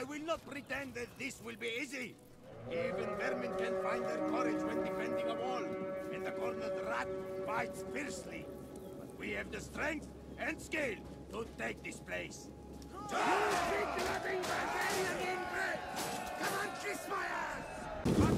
I will not pretend that this will be easy. Even vermin can find their courage when defending a wall, and the cornered rat bites fiercely. But we have the strength and skill to take this place. You speak loving barbarian inbred! Come on, kiss my ass!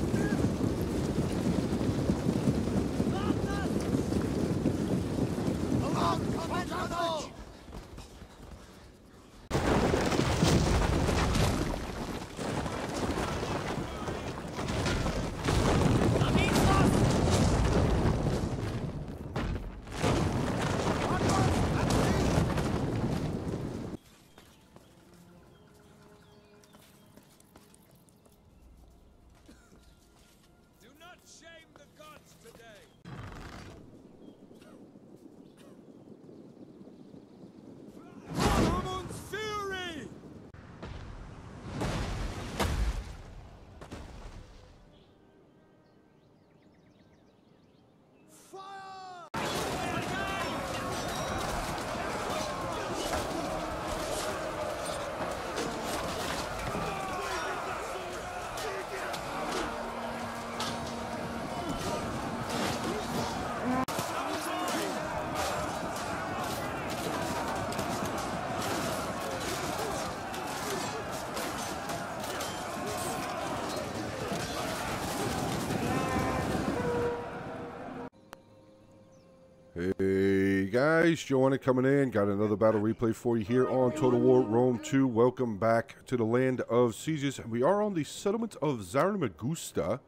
Hey guys, Joe Onit coming in. Got another battle replay for you here on Total War Rome 2. Welcome back to the land of sieges. We are on the settlement of Zaramagusta.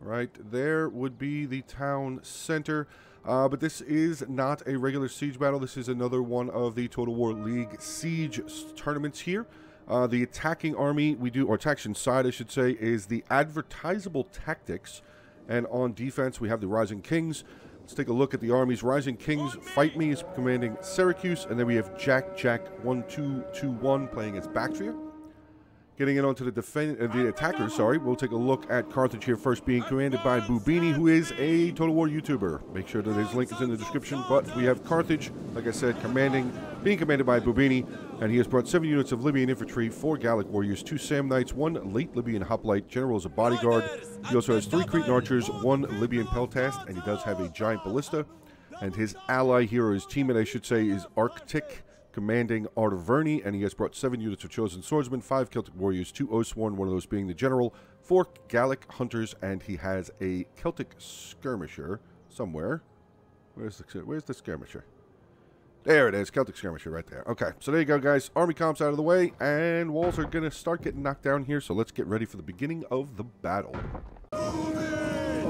Right there would be the town center. But this is not a regular siege battle. This is another one of the Total War League siege tournaments here. The attacking army we do, or attack side I should say, is the Advertisable Tactics. And on defense we have the Rising Kings. Let's take a look at the armies. Rising Kings, Fight Me, is commanding Syracuse. And then we have Jack Jack 12221 playing as Bactria. Getting in onto the attackers, sorry. We'll take a look at Carthage here first, being commanded by Bubini, who is a Total War YouTuber. Make sure that his link is in the description. But we have Carthage, like I said, being commanded by Bubini. And he has brought 7 units of Libyan infantry, 4 Gallic warriors, 2 Sam Knights, 1 late Libyan hoplite general as a bodyguard. He also has 3 Cretan archers, 1 Libyan peltast, and he does have a giant ballista. And his ally here, or his teammate I should say, is Arctic, commanding Arverni, and he has brought 7 units of chosen swordsmen, 5 Celtic warriors, 2 Osworn, one of those being the general, 4 Gallic hunters, and he has a Celtic skirmisher somewhere. Where's the skirmisher? There it is, Celtic skirmisher right there. Okay, so there you go, guys. Army comps out of the way, and walls are going to start getting knocked down here, so let's get ready for the beginning of the battle.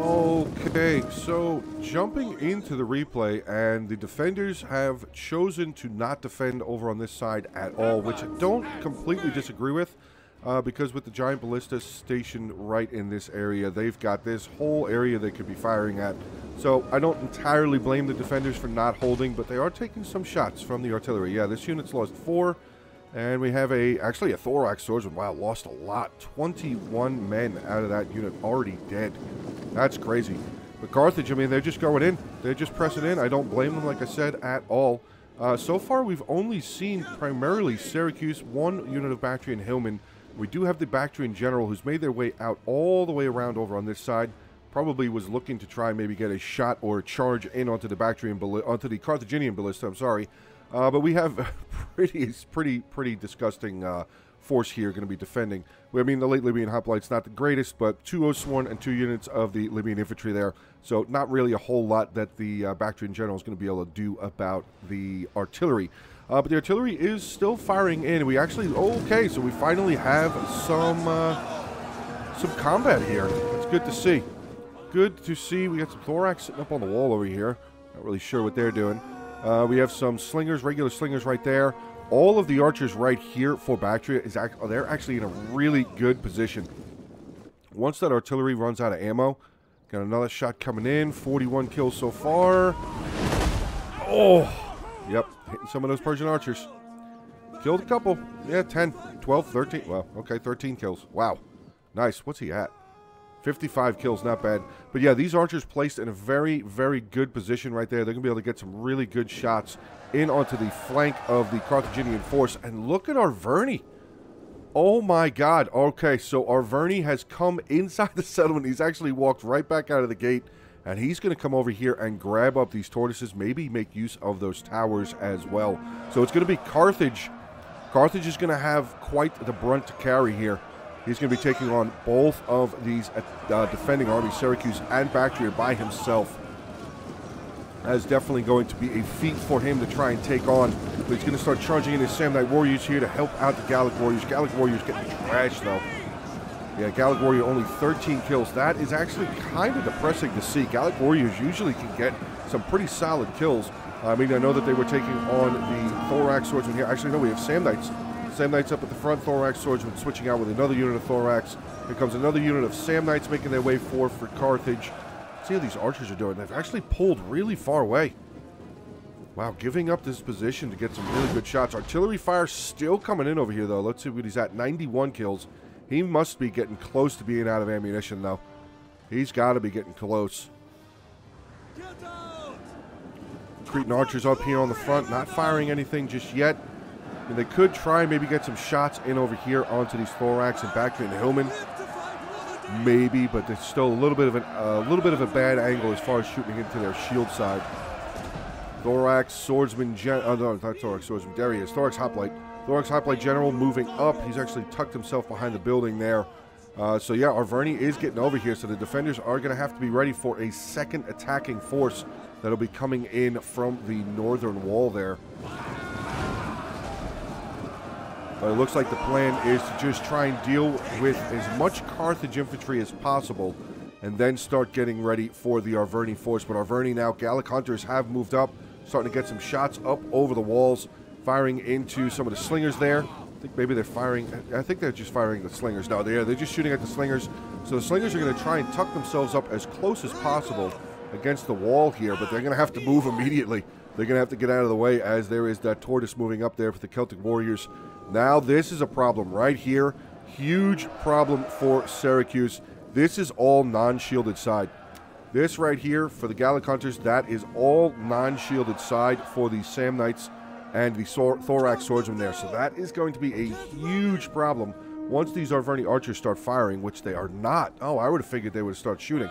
Okay, so jumping into the replay, and the defenders have chosen to not defend over on this side at all, which I don't completely disagree with, because with the giant ballista stationed right in this area, they've got this whole area they could be firing at. So I don't entirely blame the defenders for not holding, but they are taking some shots from the artillery. Yeah, this unit's lost 4, and we have actually a thorax swordsman. Wow, lost a lot. 21 men out of that unit already dead. That's crazy. But Carthage, I mean, they're just going in. They're just pressing in. I don't blame them, like I said, at all. So far, we've only seen primarily Syracuse, 1 unit of Bactrian Hillmen. We do have the Bactrian general who's made their way out all the way around over on this side. Probably was looking to try maybe get a shot or a charge in onto the Carthaginian ballista. I'm sorry. But we have a pretty disgusting force here going to be defending. I mean, the late Libyan hoplite's not the greatest, but 2 Osworn and 2 units of the Libyan infantry there. So not really a whole lot that the Bactrian general is going to be able to do about the artillery. But the artillery is still firing in. We actually, okay, so we finally have some combat here. It's good to see. Good to see. We got some thorax sitting up on the wall over here. Not really sure what they're doing. We have some slingers, regular slingers right there. All of the archers right here for Bactria, they're actually in a really good position. Once that artillery runs out of ammo, got another shot coming in. 41 kills so far. Oh, yep, hitting some of those Persian archers. Killed a couple. Yeah, 10, 12, 13. Well, okay, 13 kills. Wow, nice. What's he at? 55 kills, not bad. But yeah, these archers placed in a very, very good position right there. They're going to be able to get some really good shots in onto the flank of the Carthaginian force. And look at Arverni. Oh my god. Okay, so Arverni has come inside the settlement. He's actually walked right back out of the gate, and he's going to come over here and grab up these tortoises, maybe make use of those towers as well. So it's going to be Carthage. Carthage is going to have quite the brunt to carry here. He's going to be taking on both of these defending armies, Syracuse and Bactria, by himself. That is definitely going to be a feat for him to try and take on. But he's going to start charging in his Samnite warriors here to help out the Gallic warriors. Gallic warriors getting trashed, though. Yeah, Gallic warrior only 13 kills. That is actually kind of depressing to see. Gallic warriors usually can get some pretty solid kills. I mean, I know that they were taking on the Thorax swordsmen here. Actually, no, we have Samnites. Samnites up at the front, Thorax swordsmen switching out with another unit of Thorax. Here comes another unit of Samnites making their way forward for Carthage. See how these archers are doing. They've actually pulled really far away. Wow, giving up this position to get some really good shots. Artillery fire still coming in over here, though. Let's see what he's at. 91 kills. He must be getting close to being out of ammunition, though. He's got to be getting close. Cretan archers up here on the front, not firing anything just yet. And they could try and maybe get some shots in over here onto these Thorax and Bactrian Hillmen. Maybe, but there's still a little bit of a bad angle as far as shooting into their shield side. Thorax swordsman, there he is. Thorax hoplite general moving up. He's actually tucked himself behind the building there. So yeah, Arverni is getting over here. So the defenders are going to have to be ready for a second attacking force that'll be coming in from the northern wall there. But it looks like the plan is to just try and deal with as much Carthage infantry as possible and then start getting ready for the Arverni force. But Arverni now, Gallic hunters have moved up, starting to get some shots up over the walls, firing into some of the slingers there. I think maybe they're firing, I think they're just firing the slingers. No, they're just shooting at the slingers. So the slingers are going to try and tuck themselves up as close as possible against the wall here, but they're going to have to move immediately. They're going to have to get out of the way as there is that tortoise moving up there for the Celtic warriors. Now this is a problem right here. Huge problem for Syracuse. This is all non-shielded side. This right here for the Gallic hunters, that is all non-shielded side for the Samnites and the Thorax swordsmen there. So that is going to be a huge problem once these Arverni archers start firing, which they are not. Oh, I would have figured they would start shooting.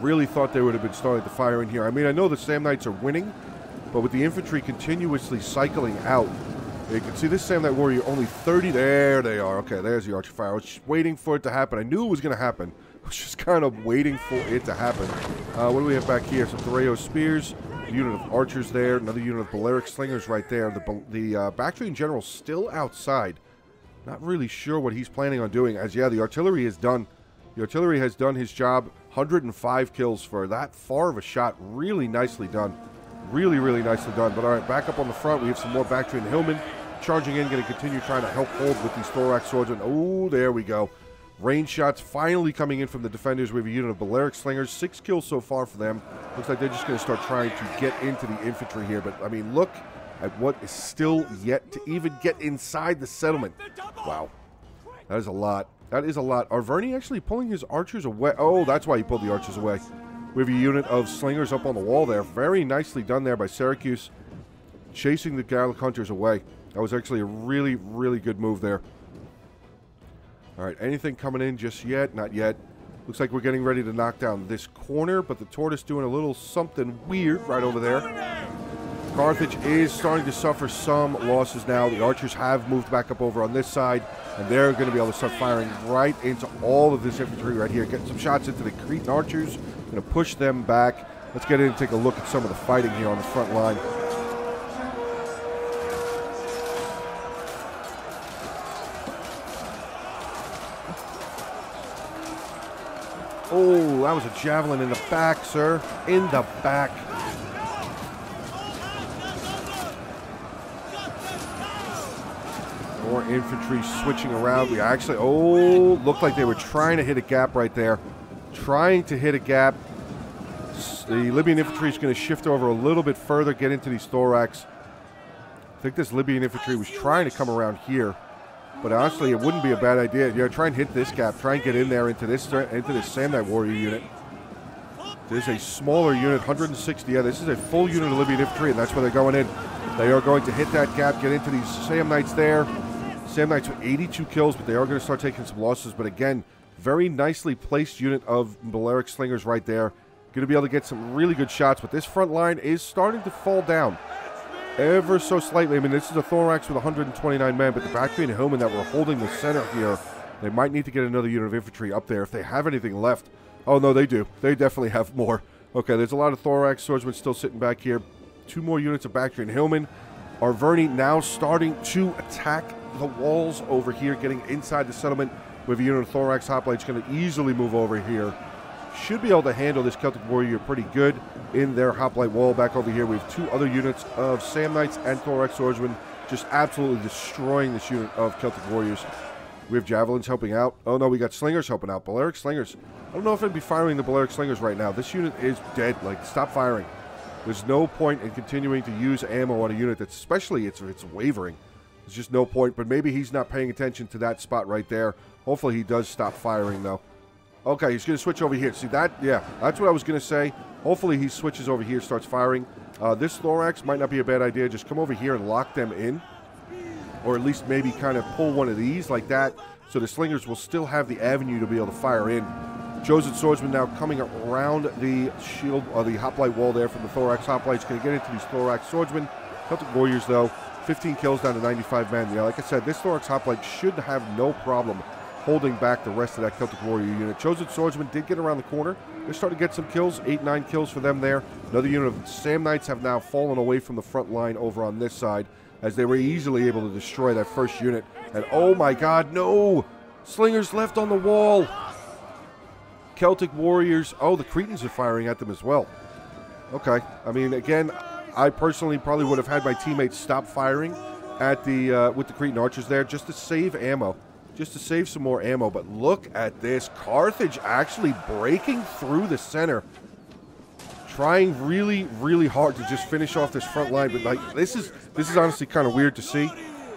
Really thought they would have been starting to fire in here. I mean, I know the Samnites are winning, but with the infantry continuously cycling out, you can see this Samnite warrior only 30. There they are. Okay, there's the archer fire. I was just waiting for it to happen. I knew it was going to happen. I was just kind of waiting for it to happen. What do we have back here? Some Thoreo spears, a unit of archers there, another unit of Balearic slingers right there. The Bactrian general still outside. Not really sure what he's planning on doing, as yeah, the artillery is done. The artillery has done his job. 105 kills for that far of a shot. Really nicely done. Really, really nicely done. But all right, back up on the front. We have some more Bactrian Hillmen charging in, going to continue trying to help hold with these Thorax swordsmen. Oh, there we go. Range shots finally coming in from the defenders. We have a unit of Balearic slingers. 6 kills so far for them. Looks like they're just going to start trying to get into the infantry here. But, I mean, look at what is still yet to even get inside the settlement. Wow. That is a lot. That is a lot. Arverni actually pulling his archers away. Oh, that's why he pulled the archers away. We have a unit of slingers up on the wall there. Very nicely done there by Syracuse. Chasing the Gallic hunters away. That was actually a really, really good move there. All right, anything coming in just yet? Not yet. Looks like we're getting ready to knock down this corner, but the tortoise doing a little something weird right over there. Carthage is starting to suffer some losses now. The archers have moved back up over on this side, and they're going to be able to start firing right into all of this infantry right here. Getting some shots into the Cretan archers. Going to push them back. Let's get in and take a look at some of the fighting here on the front line. Oh, that was a javelin in the back, sir. In the back. More infantry switching around. We actually, oh, looked like they were trying to hit a gap right there. Trying to hit a gap. The Libyan infantry is going to shift over a little bit further, get into these Thorax. I think this Libyan infantry was trying to come around here, but honestly, it wouldn't be a bad idea. Yeah, try and hit this gap. Try and get in there into this Samnite warrior unit. There's a smaller unit, 160. Yeah, this is a full unit of Libyan infantry, and that's where they're going in. They are going to hit that gap, get into these Samnites there. Sam Knights with 82 kills, but they are going to start taking some losses. But again, very nicely placed unit of Balearic Slingers right there. Going to be able to get some really good shots, but this front line is starting to fall down ever so slightly. I mean, this is a Thorax with 129 men, but the Bactrian Hillmen that were holding the center here, they might need to get another unit of infantry up there if they have anything left. Oh, no, they do. They definitely have more. Okay, there's a lot of Thorax swordsmen still sitting back here. Two more units of Bactrian Hillmen. Arverni now starting to attack the walls over here, getting inside the settlement with a unit of Thorax hoplites going to easily move over here. Should be able to handle this Celtic Warrior pretty good in their hoplite wall. Back over here, we have two other units of Sam Knights and Thorax swordsmen just absolutely destroying this unit of Celtic Warriors. We have Javelins helping out. Oh, no, we got Slingers helping out. Balearic Slingers. I don't know if I'd be firing the Balearic Slingers right now. This unit is dead. Like, stop firing. There's no point in continuing to use ammo on a unit that's, especially it's wavering. There's just no point, but maybe he's not paying attention to that spot right there. Hopefully he does stop firing, though. Okay, he's going to switch over here. See that? Yeah, that's what I was going to say. Hopefully he switches over here, starts firing. This Thorax might not be a bad idea. Just come over here and lock them in. Or at least maybe kind of pull one of these like that, so the Slingers will still have the avenue to be able to fire in. Chosen Swordsman now coming around the shield, or the hoplite wall there from the Thorax hoplites. Going to get into these Thorax swordsmen. Celtic Warriors, though, 15 kills down to 95 men. Yeah, like I said, this Thorax hoplite should have no problem holding back the rest of that Celtic Warrior unit. Chosen Swordsman did get around the corner. They're starting to get some kills, 8-9 kills for them there. Another unit of Sam Knights have now fallen away from the front line over on this side, as they were easily able to destroy that first unit. And oh my god, no! Slingers left on the wall! Celtic Warriors. Oh, the Cretans are firing at them as well. Okay. I mean, again, I personally probably would have had my teammates stop firing at the with the Cretan archers there just to save ammo. Just to save some more ammo. But look at this. Carthage actually breaking through the center. Trying really, really hard to just finish off this front line, but like this is honestly kind of weird to see.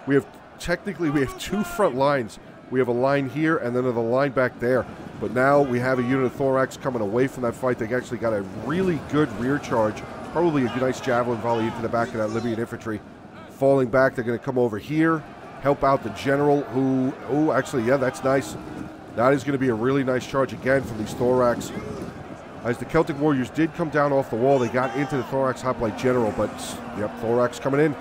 We have technically two front lines. We have a line here and then another line back there. But now we have a unit of Thorax coming away from that fight. They actually got a really good rear charge. Probably a nice javelin volley into the back of that Libyan infantry. Falling back, they're going to come over here, help out the general who, oh, actually, yeah, that's nice. That is going to be a really nice charge again from these Thorax. As the Celtic Warriors did come down off the wall, they got into the Thorax hoplite general, but yep, Thorax coming in.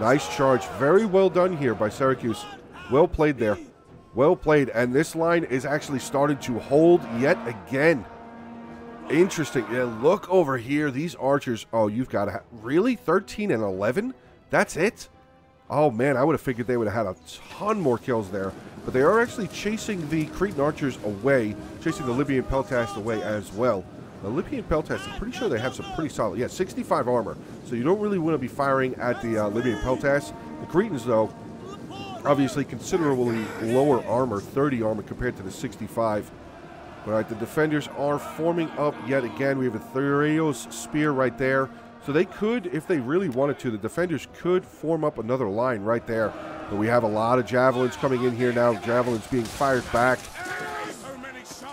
Nice charge. Very well done here by Syracuse. Well played there. Well played. And this line is actually starting to hold yet again. Interesting. Yeah, look over here. These archers. Oh, you've got to have, really? 13 and 11? That's it? Oh, man, I would have figured they would have had a ton more kills there. But they are actually chasing the Cretan archers away, chasing the Libyan Peltasts away as well. The Libyan Peltasts, I'm pretty sure they have some pretty solid, yeah, 65 armor. So you don't really want to be firing at the Libyan Peltasts. The Cretans, though, obviously considerably lower armor, 30 armor compared to the 65. All right, the defenders are forming up yet again. We have a Therios spear right there. So they could, if they really wanted to, the defenders could form up another line right there. But we have a lot of javelins coming in here now. Javelins being fired back.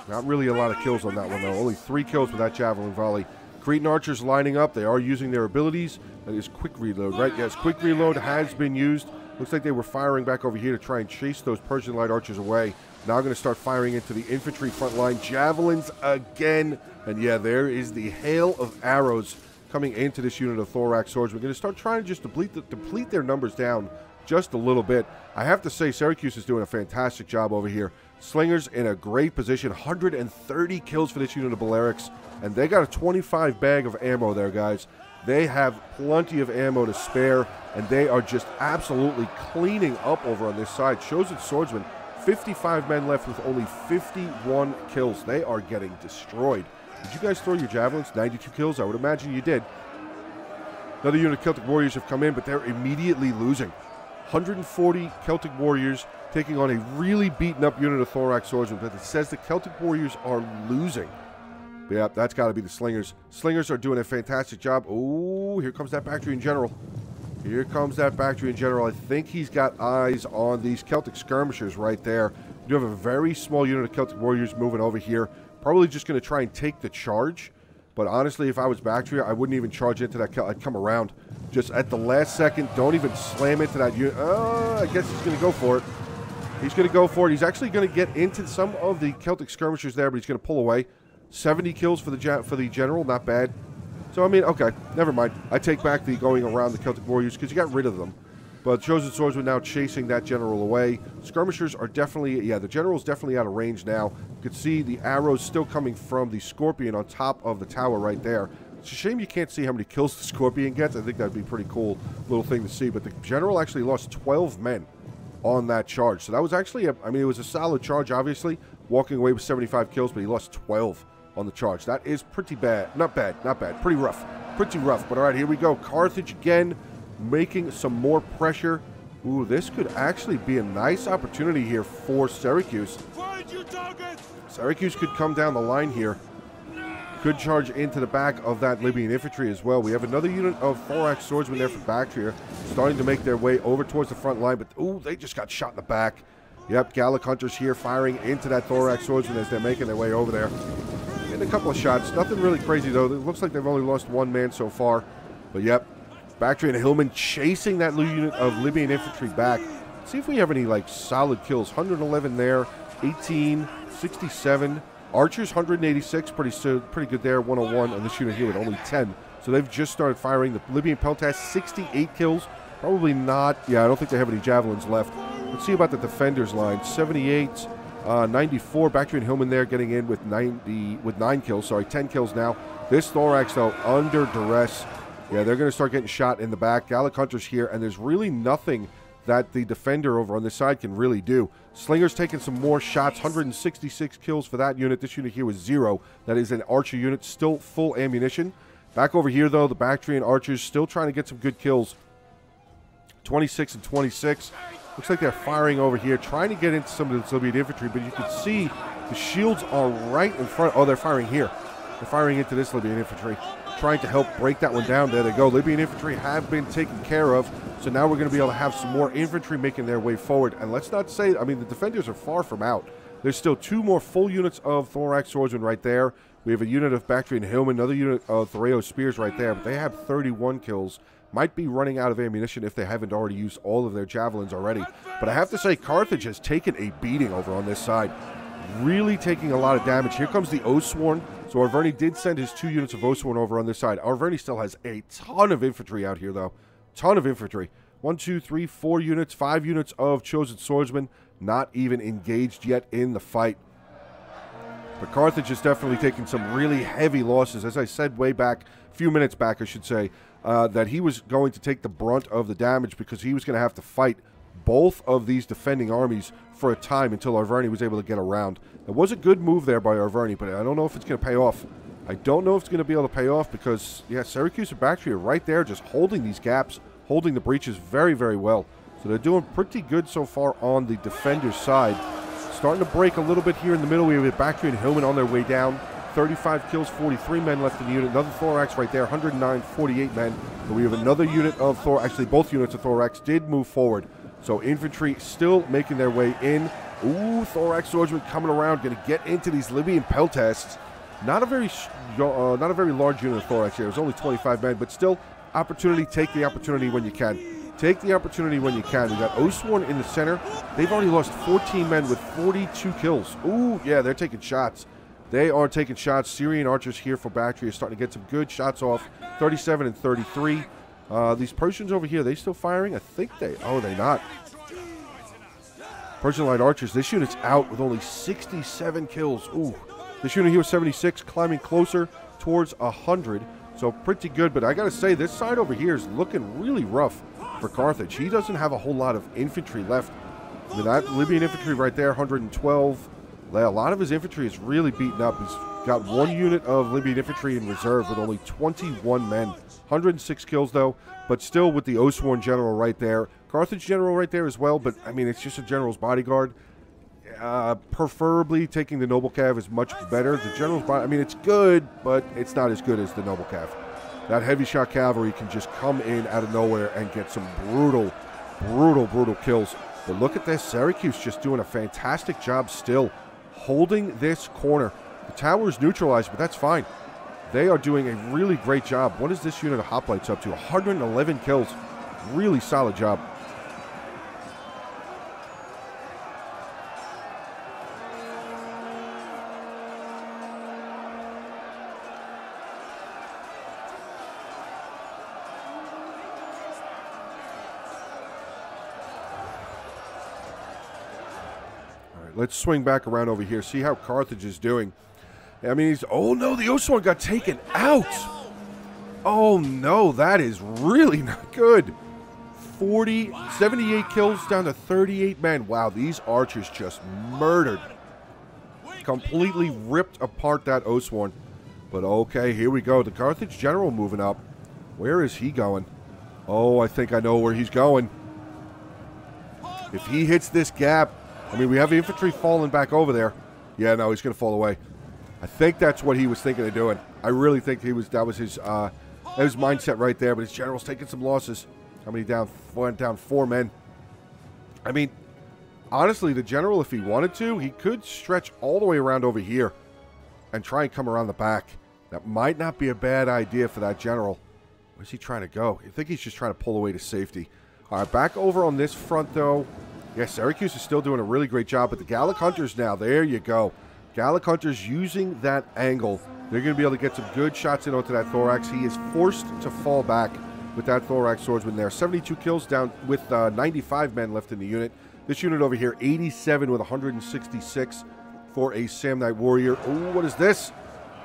Not really a lot of kills on that one, though. Only 3 kills with that javelin volley. Cretan archers lining up. They are using their abilities. That is quick reload, right? Yes, quick reload has been used. Looks like they were firing back over here to try and chase those Persian light archers away. Now going to start firing into the infantry front line. Javelins again. And yeah, there is the hail of arrows coming into this unit of Thorax swords. We're going to start trying to just deplete their numbers down just a little bit. I have to say, Syracuse is doing a fantastic job over here. Slingers in a great position. 130 kills for this unit of Balearics. And they got a 25 bag of ammo there, guys. They have plenty of ammo to spare. And they are just absolutely cleaning up over on this side. Chosen Swordsman, 55 men left with only 51 kills. They are getting destroyed. Did you guys throw your javelins? 92 kills? I would imagine you did. Another unit of Celtic Warriors have come in, but they're immediately losing. 140 Celtic Warriors taking on a really beaten-up unit of Thorax swordsmen, but it says the Celtic Warriors are losing. But yeah, that's got to be the Slingers. Slingers are doing a fantastic job. Oh, here comes that Bactrian general. Here comes that Bactrian general. I think he's got eyes on these Celtic skirmishers right there. We do have a very small unit of Celtic Warriors moving over here. Probably just going to try and take the charge. But honestly, if I was Bactria, I wouldn't even charge into that. I'd come around. Just at the last second, don't even slam into that unit. I guess he's going to go for it. He's going to go for it. He's actually going to get into some of the Celtic skirmishers there, but he's going to pull away. 70 kills for the general, not bad. So, I mean, okay, never mind. I take back the going around the Celtic warriors because you got rid of them. But Chosen Swordsman now chasing that general away. Skirmishers are definitely, yeah, the general's definitely out of range now. You can see the arrows still coming from the Scorpion on top of the tower right there. It's a shame you can't see how many kills the Scorpion gets. I think that'd be a pretty cool little thing to see. But the general actually lost 12 men on that charge. So that was actually, I mean, it was a solid charge, obviously. Walking away with 75 kills, but he lost 12 on the charge. That is pretty bad. Not bad, not bad. Pretty rough. Pretty rough. But all right, here we go. Carthage again, making some more pressure. Ooh, this could actually be a nice opportunity here for Syracuse. Syracuse could come down the line here. Could charge into the back of that Libyan infantry as well. We have another unit of four-axe swordsmen there for Bactria, starting to make their way over towards the front line, but ooh, they just got shot in the back. Yep, Gallic Hunters here firing into that Thorax Swordsman as they're making their way over there. Getting a couple of shots. Nothing really crazy, though. It looks like they've only lost one man so far. But yep, Bactria and Hillman chasing that unit of Libyan infantry back. Let's see if we have any, like, solid kills. 111 there, 18, 67. Archers, 186. Pretty good there, 101. And this unit here with only 10. So they've just started firing. The Libyan Peltas, 68 kills. Probably not. Yeah, I don't think they have any javelins left. Let's see about the defenders line. 78, 94. Bactrian Hillman there getting in with 9 kills. Sorry, 10 kills now. This Thorax, though, under duress. Yeah, they're going to start getting shot in the back. Gallic Hunters here, and there's really nothing that the defender over on this side can really do. Slingers taking some more shots. 166 kills for that unit. This unit here was 0. That is an archer unit, still full ammunition. Back over here, though, the Bactrian Archers still trying to get some good kills. 26 and 26. Looks like they're firing over here, trying to get into some of the Soviet infantry, but you can see the shields are right in front. Oh, they're firing here. They're firing into this Libyan infantry, trying to help break that one down. There they go. Libyan infantry have been taken care of, so now we're going to be able to have some more infantry making their way forward. And let's not say, I mean, the defenders are far from out. There's still two more full units of Thorax Swordsmen right there. We have a unit of Bactrian Hillman, another unit of Thoraco Spears right there, but they have 31 kills. Might be running out of ammunition if they haven't already used all of their javelins already. But I have to say, Carthage has taken a beating over on this side. Really taking a lot of damage. Here comes the Osworn. So Arverni did send his 2 units of Osworn over on this side. Arverni still has a ton of infantry out here, though. Ton of infantry. 1, 2, 3, 4 units. 5 units of Chosen Swordsmen. Not even engaged yet in the fight. But Carthage is definitely taking some really heavy losses. As I said way back, a few minutes back, I should say, that he was going to take the brunt of the damage because he was going to have to fight both of these defending armies for a time until Arverni was able to get around. It was a good move there by Arverni, but I don't know if it's going to pay off. I don't know if it's going to be able to pay off because, yeah, Syracuse and Bactria are right there just holding these gaps, holding the breaches very, very well. So they're doing pretty good so far on the defender's side. Starting to break a little bit here in the middle. We have Bactria and Hillman on their way down. 35 kills, 43 men left in the unit. Another Thorax right there, 109, 48 men. But we have another unit of Thorax. Actually, both units of Thorax did move forward. So infantry still making their way in. Ooh, Thorax Swordsman coming around, going to get into these Libyan Peltasts. Not a very large unit of Thorax here. It was only 25 men, but still, opportunity. Take the opportunity when you can. Take the opportunity when you can. We got Osworn in the center. They've already lost 14 men with 42 kills. Ooh, yeah, they're taking shots. They are taking shots. Syrian archers here for Bactria starting to get some good shots off. 37 and 33. These Persians over here, are they still firing? I think they... Oh, they're not. Persian light archers. This unit's out with only 67 kills. Ooh. This unit here was 76, climbing closer towards 100. So pretty good, but I got to say, this side over here is looking really rough for Carthage. He doesn't have a whole lot of infantry left. I mean, that Libyan infantry right there, 112. A lot of his infantry is really beaten up. He's got 1 unit of Libyan infantry in reserve with only 21 men. 106 kills, though, but still with the Osworn general right there. Carthage general right there as well, but, I mean, it's just a general's bodyguard. Preferably taking the Noble Cav is much better. The general's bodyguard, I mean, it's good, but it's not as good as the Noble Cav. That heavy shot cavalry can just come in out of nowhere and get some brutal, brutal, brutal kills. But look at this. Syracuse just doing a fantastic job still holding this corner. The tower is neutralized, but that's fine. They are doing a really great job. What is this unit of hoplites up to? 111 kills. Really solid job. Let's swing back around over here, see how Carthage is doing. I mean, he's, oh no, the Osorn got taken out. Oh no, that is really not good. 78 kills down to 38 men. Wow, these archers just murdered. Completely ripped apart that Osorn. But okay, here we go. The Carthage general moving up. Where is he going? Oh, I think I know where he's going. If he hits this gap, I mean, we have infantry falling back over there. Yeah, no, he's going to fall away. I think that's what he was thinking of doing. I really think he was. That was his mindset right there. But his general's taking some losses. How many down? Went down 4 men. I mean, honestly, the general, if he wanted to, he could stretch all the way around over here and try and come around the back. That might not be a bad idea for that general. Where's he trying to go? I think he's just trying to pull away to safety. All right, back over on this front, though. Yeah, Syracuse is still doing a really great job, but the Gallic Hunters now, there you go. Gallic Hunters using that angle. They're going to be able to get some good shots in onto that Thorax. He is forced to fall back with that Thorax Swordsman there. 72 kills down with 95 men left in the unit. This unit over here, 87 with 166 for a Samnite Warrior. Oh, what is this?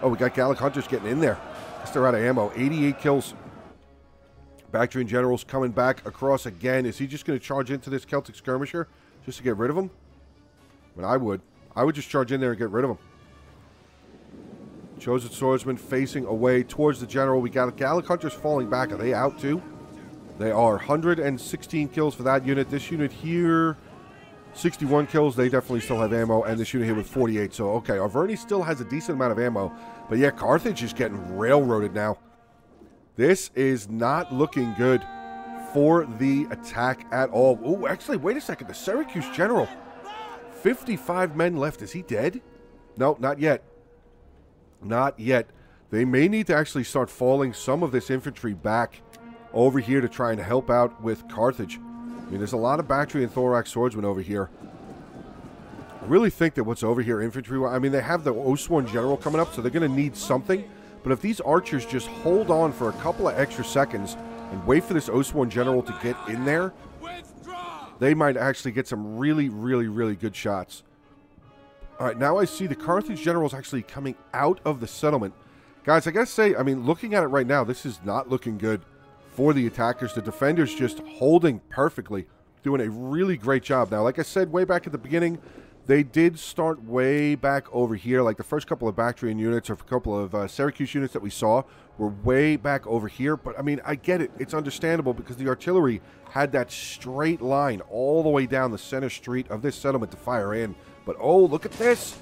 Oh, we got Gallic Hunters getting in there. They're out of ammo. 88 kills. Bactrian general's coming back across again. Is he just going to charge into this Celtic skirmisher just to get rid of him? I mean, I would just charge in there and get rid of him. Chosen swordsman facing away towards the general. We got Gallic Hunters falling back. Are they out too? They are. 116 kills for that unit. This unit here, 61 kills. They definitely still have ammo. And this unit here with 48. So, okay, Arverni still has a decent amount of ammo. But yeah, Carthage is getting railroaded now. This is not looking good for the attack at all. Oh, actually, wait a second. The Syracuse general. 55 men left. Is he dead? No, not yet. Not yet. They may need to actually start falling some of this infantry back over here to try and help out with Carthage. I mean, there's a lot of Bactrian Thorax swordsmen over here. I really think that what's over here infantry, I mean, they have the Osorn general coming up, so they're going to need something. But if these archers just hold on for a couple of extra seconds and wait for this Osorn general to get in there, they might actually get some really, really, really good shots. All right, now I see the Carthage general is actually coming out of the settlement. Guys, I gotta say, I mean, looking at it right now, this is not looking good for the attackers. The defenders just holding perfectly, doing a really great job. Now, like I said way back at the beginning, they did start way back over here. Like the first couple of Bactrian units or a couple of Syracuse units that we saw were way back over here. But, I mean, I get it. It's understandable because the artillery had that straight line all the way down the center street of this settlement to fire in. But, oh, look at this.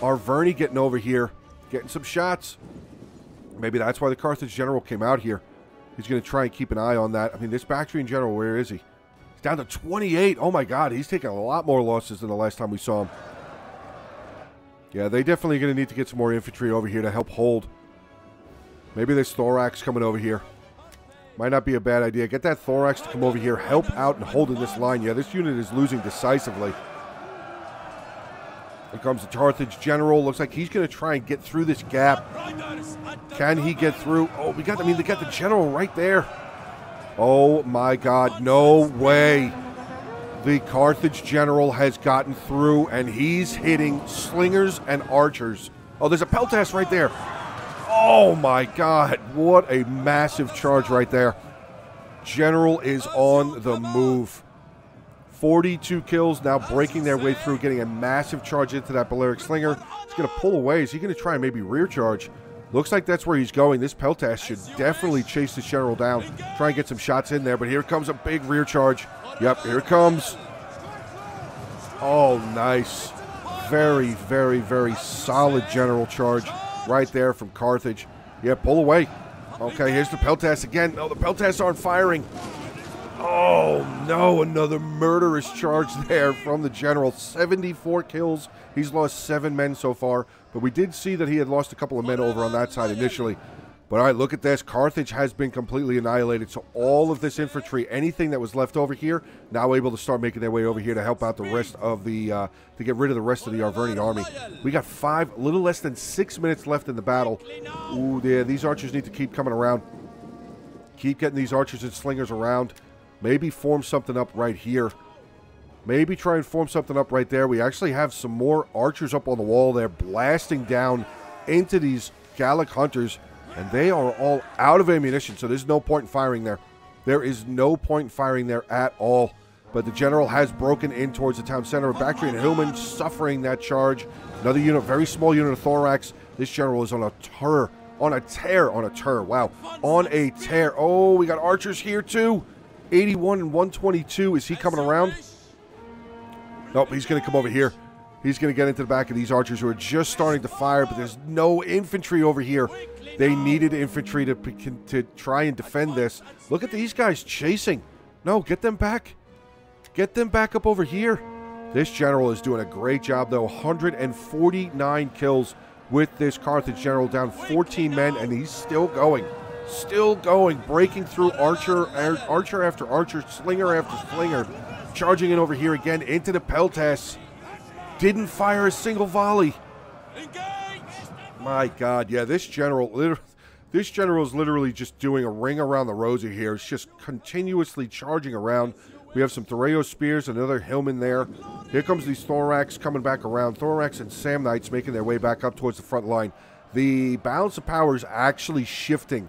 Arverni getting over here, getting some shots. Maybe that's why the Carthage general came out here. He's going to try and keep an eye on that. I mean, this Bactrian general, where is he? Down to 28. Oh, my God. He's taking a lot more losses than the last time we saw him. Yeah, they definitely going to need to get some more infantry over here to help hold. Maybe this Thorax coming over here. Might not be a bad idea. Get that Thorax to come over here, help out and hold in this line. Yeah, this unit is losing decisively. Here comes the Carthage general. Looks like he's going to try and get through this gap. Can he get through? Oh, we got, I mean, they got the general right there. Oh, my God. No way. The Carthage general has gotten through, and he's hitting slingers and archers. Oh, there's a peltast right there. Oh, my God. What a massive charge right there. General is on the move. 42 kills now breaking their way through, getting a massive charge into that Balearic Slinger. He's going to pull away. Is he going to try and maybe rear charge? Looks like that's where he's going. This Peltas should definitely chase the general down, try and get some shots in there, but here comes a big rear charge. Yep, here it comes. Oh, nice. Very, very, very solid general charge right there from Carthage. Yeah, pull away. Okay, here's the Peltas again. No, the Peltas aren't firing. Oh, no, another murderous charge there from the general. 74 kills. He's lost 7 men so far. But we did see that he had lost a couple of men over on that side initially. But all right, look at this. Carthage has been completely annihilated. So all of this infantry, anything that was left over here, now able to start making their way over here to help out the rest of the, to get rid of the rest of the Arverni army. We got a little less than 6 minutes left in the battle. Ooh, yeah, these archers need to keep coming around. Keep getting these archers and slingers around. Maybe form something up right here. Maybe try and form something up right there. We actually have some more archers up on the wall there, blasting down into these Gallic hunters. And they are all out of ammunition, so there's no point in firing there. There is no point in firing there at all. But the general has broken in towards the town center of Bactria, and Hillman suffering that charge. Another unit, very small unit of Thorax. This general is on a tear, wow. On a tear. Oh, we got archers here too. 81 and 122. Is he coming around? Nope, he's going to come over here. He's going to get into the back of these archers who are just starting to fire, but there's no infantry over here. They needed infantry to try and defend this. Look at these guys chasing. No, get them back. Get them back up over here. This general is doing a great job, though. 149 kills with this Carthage general, down 14 men, and he's still going. Still going, breaking through archer after archer, slinger after slinger. Charging in over here again into the peltasts. Didn't fire a single volley. My God, yeah, this general is literally just doing a ring around the rosy here. It's just continuously charging around. We have some Thoreo spears, another Hillman there. Here comes these Thorax coming back around. Thorax and Samnites making their way back up towards the front line. The balance of power is actually shifting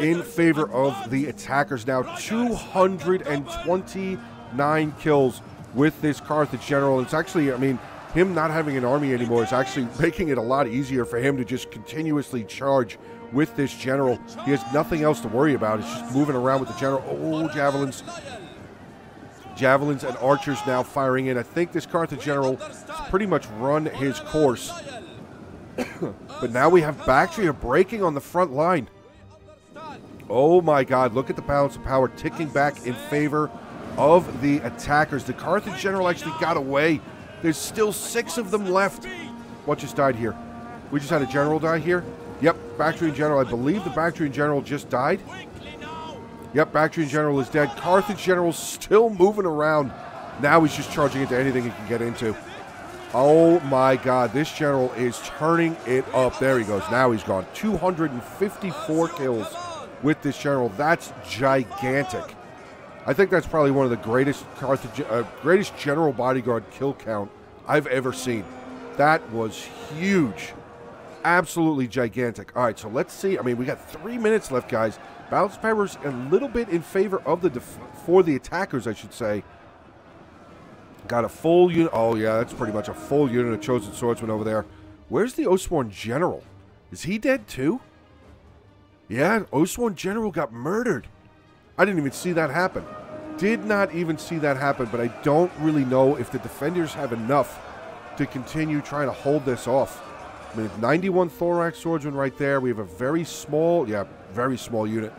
in favor of the attackers now. 229 kills with this Carthage general. It's actually, I mean, him not having an army anymore is actually making it a lot easier for him to just continuously charge with this general. He has nothing else to worry about. It's just moving around with the general. Oh, javelins. Javelins and archers now firing in. I think this Carthage general has pretty much run his course. But now we have Bactria breaking on the front line. Oh my God, look at the balance of power ticking back in favor of the attackers. The Carthage general actually got away. There's still 6 of them left. What just died here? We just had a general die here? Yep, Bactrian general. I believe the Bactrian general just died. Yep, Bactrian general is dead. Carthage general's still moving around. Now he's just charging into anything he can get into. Oh my God, this general is turning it up. There he goes, now he's gone. 254 kills with this general. That's gigantic. I think that's probably one of the greatest greatest general bodyguard kill count I've ever seen. That was huge. Absolutely gigantic. All right, so let's see. I mean, we got 3 minutes left, guys. Balance power's a little bit in favor of the attackers, I should say. Got a full unit. Oh, yeah, that's pretty much a full unit of Chosen Swordsmen over there. Where's the Osworn General? Is he dead too? Yeah, Osworn General got murdered. I didn't even see that happen. Did not even see that happen, but I don't really know if the defenders have enough to continue trying to hold this off. I mean, 91 Thorax swordsmen right there. We have a very small, yeah, very small unit.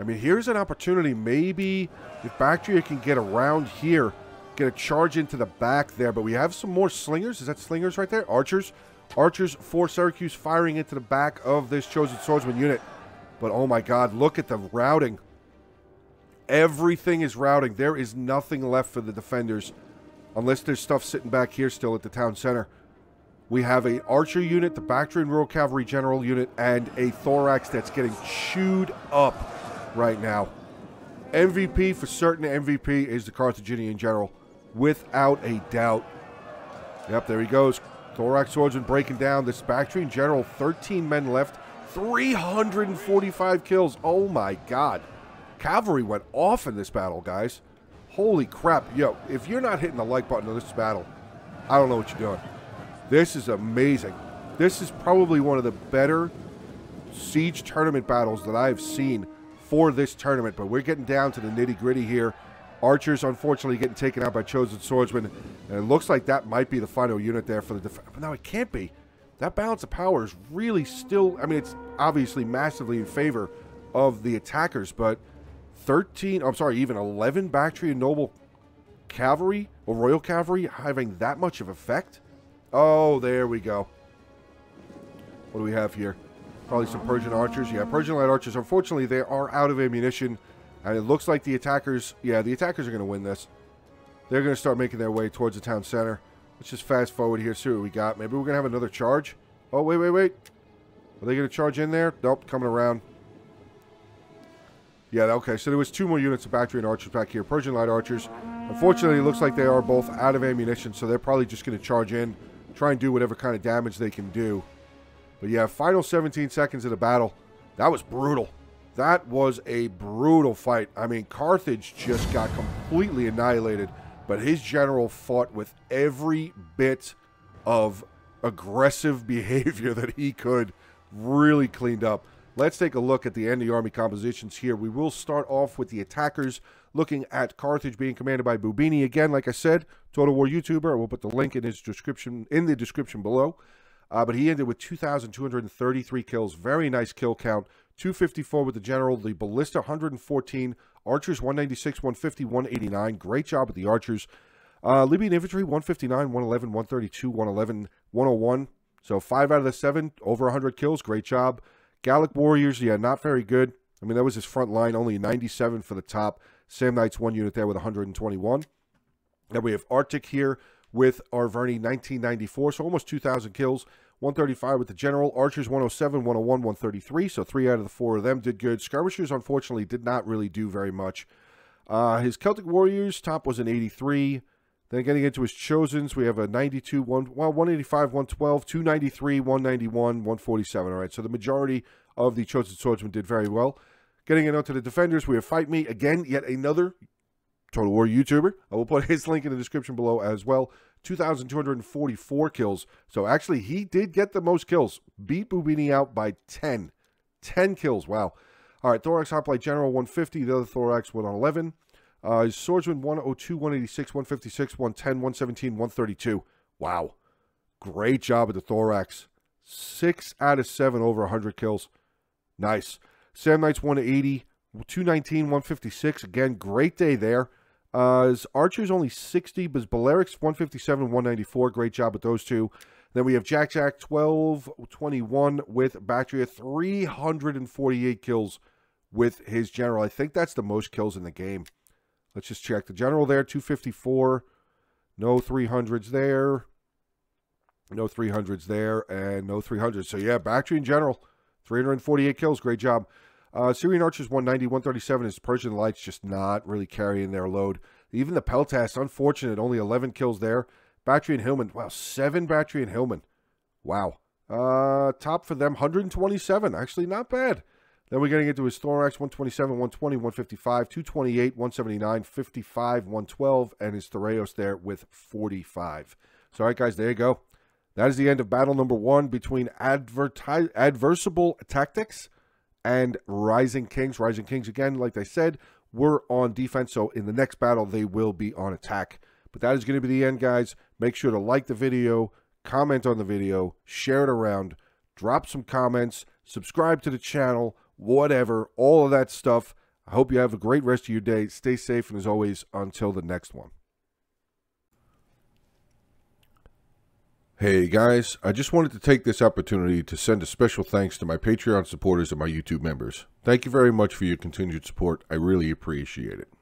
I mean, here's an opportunity. Maybe if Bactria can get around here, get a charge into the back there, but we have some more slingers. Is that slingers right there? Archers. Archers for Syracuse firing into the back of this Chosen Swordsman unit. But oh my God, look at the routing. Everything is routing. There is nothing left for the defenders unless there's stuff sitting back here still at the town center. We have an archer unit, the Bactrian Rural Cavalry General unit, and a Thorax that's getting chewed up right now. MVP for certain, MVP is the Carthaginian general, without a doubt. Yep, there he goes. Thorax swordsman breaking down. This Bactrian general, 13 men left, 345 kills. Oh my God. Cavalry went off in this battle, guys. Holy crap. Yo, if you're not hitting the like button on this battle, I don't know what you're doing. This is amazing. This is probably one of the better siege tournament battles that I have seen for this tournament, but we're getting down to the nitty-gritty here. Archers, unfortunately, getting taken out by Chosen Swordsmen, and it looks like that might be the final unit there for the defense. No, it can't be. That balance of power is really still, I mean, it's obviously massively in favor of the attackers, but 13, I'm sorry, even 11 Bactrian Noble Cavalry or Royal Cavalry having that much of effect? Oh, there we go. What do we have here? Probably some Persian archers. Yeah, Persian light archers. Unfortunately, they are out of ammunition. And it looks like the attackers... Yeah, the attackers are going to win this. They're going to start making their way towards the town center. Let's just fast forward here, see what we got. Maybe we're going to have another charge. Oh, wait, wait, wait. Are they going to charge in there? Nope, coming around. Yeah, okay, so there was two more units of Bactrian archers back here. Persian light archers. Unfortunately, it looks like they are both out of ammunition, so they're probably just going to charge in, try and do whatever kind of damage they can do. But yeah, final 17 seconds of the battle. That was brutal. That was a brutal fight. I mean, Carthage just got completely annihilated, but his general fought with every bit of aggressive behavior that he could. Really cleaned up. Let's take a look at the end of the army compositions here. We will start off with the attackers, looking at Carthage being commanded by Bubini. Again, like I said, Total War YouTuber. I will put the link in his description, in the description below. But he ended with 2,233 kills. Very nice kill count. 254 with the general, the ballista 114, archers 196, 150, 189. Great job with the archers. Libyan infantry 159, 111, 132, 111, 101. So 5 out of the 7, over 100 kills. Great job. Gallic warriors, yeah, not very good. I mean, that was his front line, only 97 for the top. Samnites, one unit there with 121. Then we have Arctic here with Arverni, 1994, so almost 2,000 kills. 135 with the general. Archers 107, 101, 133. So 3 out of the 4 of them did good. Skirmishers, unfortunately, did not really do very much. His Celtic warriors top was an 83. Then getting into his chosens, we have a 92, 185, 112, 293, 191, 147. All right, so the majority of the chosen swordsmen did very well. Getting it out to the defenders, we have Fight Me. Again, yet another Total War YouTuber. I will put his link in the description below as well. 2,244 kills. So actually, he did get the most kills. Beat Bubini out by 10. 10 kills. Wow. All right. Thorax Hoplite General 150. The other Thorax 111. Swordsman 102, 186, 156, 110, 117, 132. Wow. Great job at the Thorax. 6 out of 7 over 100 kills. Nice. Sam Knights 180. 219, 156. Again, great day there. His archers only 60, but Baleric's 157, 194. Great job with those two. Then we have Jack Jack 12221 with Bactria, 348 kills with his general. I think that's the most kills in the game. Let's just check the general there, 254. No 300s there. No 300s there, and no 300s. So yeah, Bactria in general, 348 kills. Great job. Syrian archers 190, 137. His Persian lights just not really carrying their load. Even the Peltas, unfortunate, only 11 kills there. Bactrian Hillman, wow, 7 Bactrian Hillman, wow. Top for them 127, actually not bad. Then we're getting into his Thorax 127, 120, 155, 228, 179, 55, 112, and his Thoraos there with 45. So all right, guys, there you go. That is the end of battle number 1 between Advertisable Tactics and Rising Kings. Rising Kings, again, like I said, were on defense, so in the next battle, they will be on attack. But that is going to be the end, guys. Make sure to like the video, comment on the video, share it around, drop some comments, subscribe to the channel, whatever, all of that stuff. I hope you have a great rest of your day. Stay safe, and as always, until the next one. Hey guys, I just wanted to take this opportunity to send a special thanks to my Patreon supporters and my YouTube members. Thank you very much for your continued support. I really appreciate it.